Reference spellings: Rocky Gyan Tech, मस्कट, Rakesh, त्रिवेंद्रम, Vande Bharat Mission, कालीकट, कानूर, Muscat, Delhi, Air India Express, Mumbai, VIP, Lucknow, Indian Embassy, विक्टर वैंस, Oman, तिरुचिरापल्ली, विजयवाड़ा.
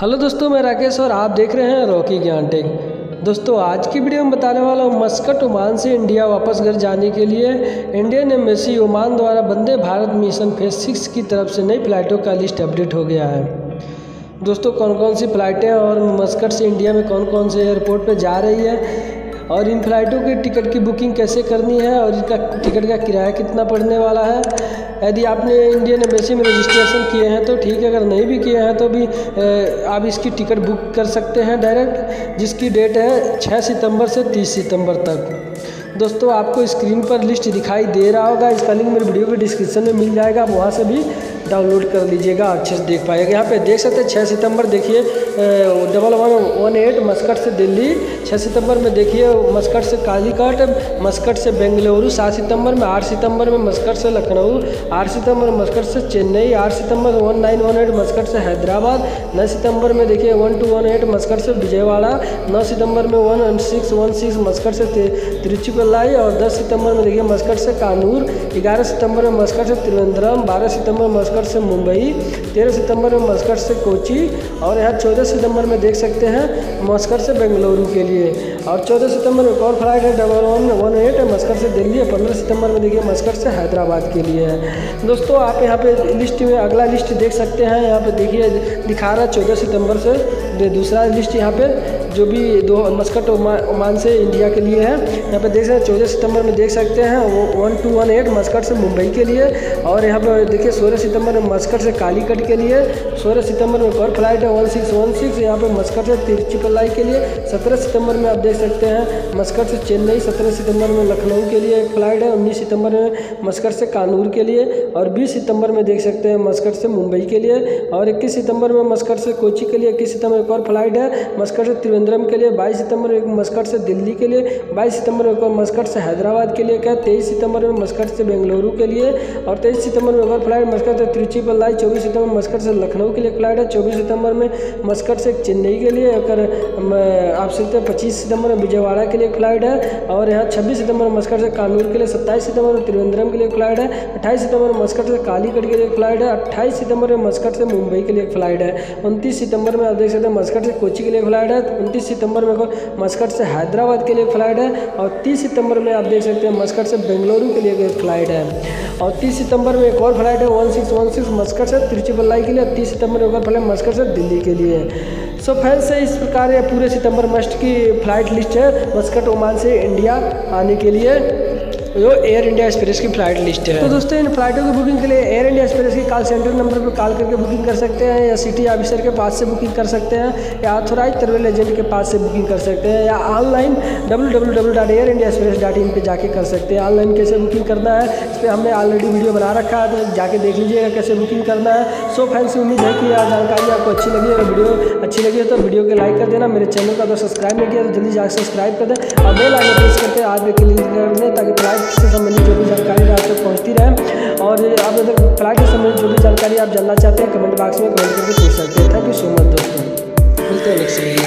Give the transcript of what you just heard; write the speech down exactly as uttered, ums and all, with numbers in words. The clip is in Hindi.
हेलो दोस्तों, मैं राकेश और आप देख रहे हैं रॉकी ज्ञान टेक। दोस्तों, आज की वीडियो में बताने वाला हूँ मस्कट ओमान से इंडिया वापस घर जाने के लिए इंडियन एम्बेसी ओमान द्वारा Vande Bharat mission phase six की तरफ से नई फ़्लाइटों का लिस्ट अपडेट हो गया है। दोस्तों, कौन कौन सी फ़्लाइटें और मस्कट से इंडिया में कौन कौन से एयरपोर्ट पर जा रही है और इन फ़्लाइटों की टिकट की बुकिंग कैसे करनी है और इनका टिकट का किराया कितना पड़ने वाला है। यदि आपने इंडियन एम्बेसी में रजिस्ट्रेशन किए हैं तो ठीक है, अगर नहीं भी किए हैं तो भी आप इसकी टिकट बुक कर सकते हैं डायरेक्ट, जिसकी डेट है छह सितंबर से तीस सितंबर तक। दोस्तों, आपको स्क्रीन पर लिस्ट दिखाई दे रहा होगा, इसका लिंक मेरे वीडियो के डिस्क्रिप्शन में मिल जाएगा, आप वहाँ से भी डाउनलोड कर लीजिएगा, अच्छे से देख पाएगा। यहाँ पे देख सकते हैं छह सितंबर, देखिए double one one eight मस्कट से दिल्ली छह सितंबर में, देखिए मस्कट से कालीकट, मस्कट से बेंगलुरु सात सितंबर में, आठ सितंबर में मस्कट से लखनऊ, आठ सितंबर मस्कट से चेन्नई, आठ सितंबर one nine one eight मस्कट से हैदराबाद, नौ सितंबर में देखिए one two one eight मस्कट से विजयवाड़ा, नौ सितंबर में one six one six मस्कट से तिरुचिरापल्ली और दस सितंबर में देखिए मस्कट से कानूर, ग्यारह सितंबर में मस्कट से त्रिवेंद्रम, बारह सितंबर मस्कट से मुंबई, तेरह सितंबर में मस्कट से कोची और यहाँ चौदह सितंबर में देख सकते हैं मस्कट से बेंगलुरु के लिए। और चौदह सितंबर में एक और फ्लाइट है डबल वन वन एट है मस्कट से दिल्ली, पंद्रह सितंबर में देखिए मस्कट से हैदराबाद के लिए है। दोस्तों, आप यहाँ पे लिस्ट में अगला लिस्ट देख सकते हैं, यहाँ पे देखिए दिखा रहा है चौदह सितंबर से दूसरा लिस्ट, यहाँ पे जो भी दो मस्कट ओमान से इंडिया के लिए है। यहाँ पे देख सकते हैं चौदह सितंबर में देख सकते हैं वो one two one eight मस्कट से मुंबई के लिए, और यहाँ पे देखिए सोलह सितंबर में मस्कट से कालीकट के लिए, सोलह सितंबर में एक और फ्लाइट है वन सिक्स वन सिक्स, यहाँ पे मस्कट से तिरुचिरापल्ली के लिए, सत्रह सितंबर में आप देख सकते हैं मस्कट से चेन्नई, सत्रह सितंबर में लखनऊ के लिए एक फ़्लाइट है, उन्नीस सितंबर में मस्कट से कानूर के लिए, और बीस सितंबर में देख सकते हैं मस्कट से मुंबई के लिए, और इक्कीस सितंबर में मस्कट से कोची के लिए, इक्कीस सितंबर एक और फ्लाइट है मस्कट से त्रिवेंद्रम के लिए, बाईस सितंबर एक मस्कट से दिल्ली के लिए, बाईस सितंबर एक और मस्कट से हैदराबाद के लिए, क्या तेईस सितंबर में मस्कट से बेंगलुरु के लिए, और तेईस सितंबर में एक और फ्लाइट मस्कट से तिरुचिरापल्ली, चौबीस सितंबर मस्कट से लखनऊ के लिए फ्लाइट है, चौबीस सितंबर में मस्कट से चेन्नई के लिए, और आप सकते हैं पच्चीस सितंबर में विजयवाड़ा के लिए फ्लाइट है, और यहाँ छब्बीस सितंबर मस्कट से कानूर के लिए, सत्ताईस सितंबर में त्रिवेंद्रम के लिए फ्लाइट है, अट्ठाईस सितंबर मस्कट से कालीकट के लिए फ्लाइट है, अट्ठाईस सितंबर में मस्कट से मुंबई के लिए फ्लाइट है, उनतीस सितंबर में आप देख सकते हैं मस्कट से कोची के लिए फ्लाइट है, उनतीस सितंबर में मस्कट से हैदराबाद के लिए फ़्लाइट है, और तीस सितंबर में आप देख सकते हैं मस्कट से बेंगलुरु के लिए फ़्लाइट है, और तीस सितंबर में एक और फ्लाइट है one six one six मस्कट से तिरुचिरापल्ली के लिए, तीस सितंबर में एक और फ्लाइट मस्कट से दिल्ली के लिए। सो फ्रेंड्स, इस प्रकार ये पूरे सितंबर मस्ट की फ़्लाइट लिस्ट है मस्कट ओमान से इंडिया आने के लिए, जो एयर इंडिया एक्सप्रेस की फ्लाइट लिस्ट है। तो दोस्तों, इन फ्लाइटों की बुकिंग के लिए एयर इंडिया एक्सप्रेस के कॉल सेंटर नंबर पर कॉल करके बुकिंग कर सकते हैं, या सिटी ऑफिसर के पास से बुकिंग कर सकते हैं, या ऑथोराइज ट्रेवल एजेंट के पास से बुकिंग कर सकते हैं, या online W W W dot Air India Express dot in पर जाके कर सकते हैं। ऑनलाइन कैसे बुकिंग करना है इस पर हमने ऑलरेडी वीडियो बना रखा है, तो जाके देख लीजिएगा कैसे बुकिंग करना है। सो फ्रेंड्स, उम्मीद है कि यह जानकारी आपको अच्छी लगी, और वीडियो अच्छी लगी तो वीडियो को लाइक कर देना, मेरे चैनल का अगर सब्सक्राइब नहीं किया तो जल्दी जाकर सब्सक्राइब कर दें, और बेल आइकन प्रेस करके आगे क्लिक कर दें ताकि फ्लाइट से संबंधित जो भी जानकारी आप तक पहुँचती रहे, और आप अगर फ्लाइट से संबंधित जो भी जानकारी आप जानना चाहते हैं कमेंट बॉक्स में कमेंट करके पूछ सकते हैं। थैंक यू सो मच दोस्तों, मिलते हैं नेक्स्ट वीडियो।